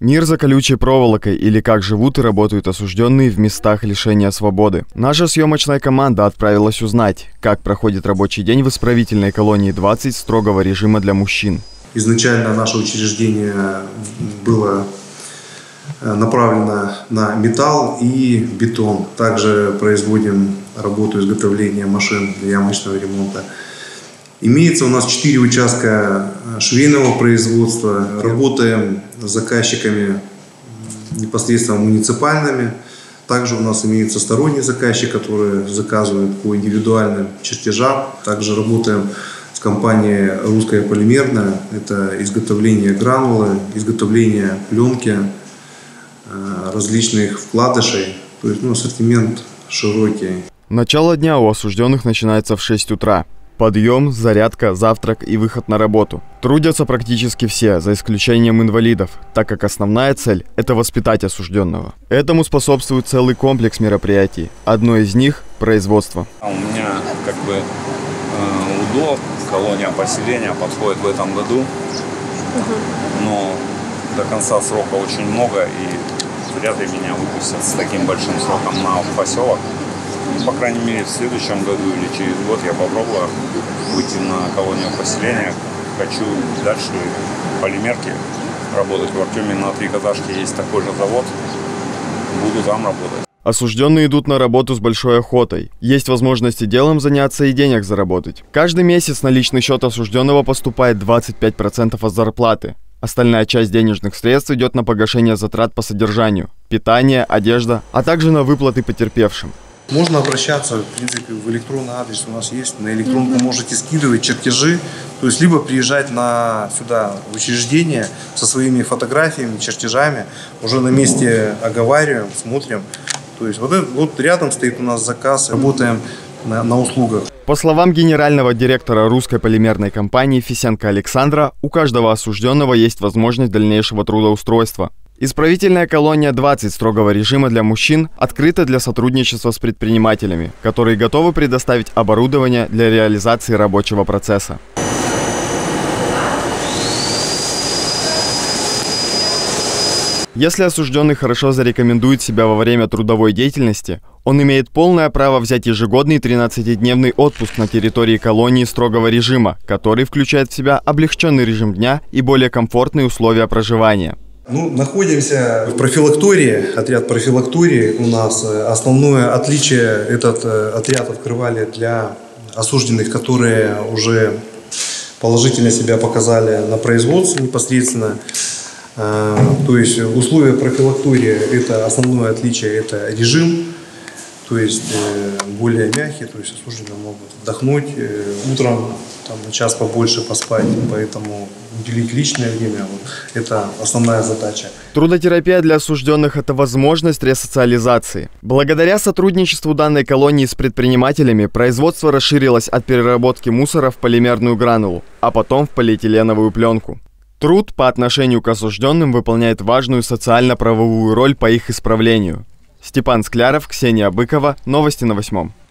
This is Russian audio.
Мир за колючей проволокой, или как живут и работают осужденные в местах лишения свободы. Наша съемочная команда отправилась узнать, как проходит рабочий день в исправительной колонии 20 строгого режима для мужчин. Изначально наше учреждение было направлено на металл и бетон. Также производим работу изготовления машин для ямочного ремонта. Имеется у нас 4 участка швейного производства. Работаем с заказчиками непосредственно муниципальными. Также у нас имеется сторонний заказчик, который заказывает по индивидуальным чертежам. Также работаем с компанией «Русская полимерная». Это изготовление гранулы, изготовление пленки, различных вкладышей. То есть, ассортимент широкий. Начало дня у осужденных начинается в 6 утра. Подъем, зарядка, завтрак и выход на работу. Трудятся практически все, за исключением инвалидов, так как основная цель – это воспитать осужденного. Этому способствует целый комплекс мероприятий. Одно из них – производство. У меня УДО, колония поселения, подходит в этом году, но до конца срока очень много, и вряд ли меня выпустят с таким большим сроком на поселок. По крайней мере, в следующем году или через год я попробую выйти на колонию поселения. Хочу дальше полимерки работать. В Артеме на 3 Каташке есть такой же завод. Буду там работать. Осужденные идут на работу с большой охотой. Есть возможности делом заняться и денег заработать. Каждый месяц на личный счет осужденного поступает 25% от зарплаты. Остальная часть денежных средств идет на погашение затрат по содержанию, питание, одежда, а также на выплаты потерпевшим. Можно обращаться, в принципе, в электронный адрес у нас есть. На электронку можете скидывать чертежи. То есть, либо приезжать сюда, в учреждение, со своими фотографиями, чертежами. Уже на месте оговариваем, смотрим. То есть, вот рядом стоит у нас заказ. Работаем на услугах. По словам генерального директора Русской полимерной компании Фисенко Александра, у каждого осужденного есть возможность дальнейшего трудоустройства. Исправительная колония 20 строгого режима для мужчин открыта для сотрудничества с предпринимателями, которые готовы предоставить оборудование для реализации рабочего процесса. Если осужденный хорошо зарекомендует себя во время трудовой деятельности, он имеет полное право взять ежегодный 13-дневный отпуск на территории колонии строгого режима, который включает в себя облегченный режим дня и более комфортные условия проживания. Находимся в профилактории, отряд профилактории у нас. Основное отличие, этот отряд открывали для осужденных, которые уже положительно себя показали на производстве непосредственно. То есть условия профилактории, это основное отличие, это режим, то есть более мягкий, то есть осужденные могут отдохнуть, утром на час побольше поспать, поэтому уделить личное время – это основная задача. Трудотерапия для осужденных – это возможность ресоциализации. Благодаря сотрудничеству данной колонии с предпринимателями производство расширилось от переработки мусора в полимерную гранулу, а потом в полиэтиленовую пленку. Труд по отношению к осужденным выполняет важную социально-правовую роль по их исправлению. Степан Скляров, Ксения Быкова. Новости на 8.